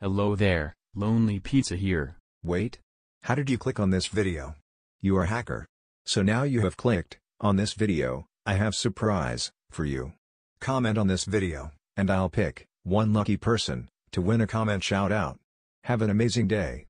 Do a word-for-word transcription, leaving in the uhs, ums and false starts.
Hello there, Lonely Pizza here. Wait? How did you click on this video? You are a hacker. So now you have clicked on this video. I have surprise for you. Comment on this video, and I'll pick one lucky person to win a comment shout out. Have an amazing day.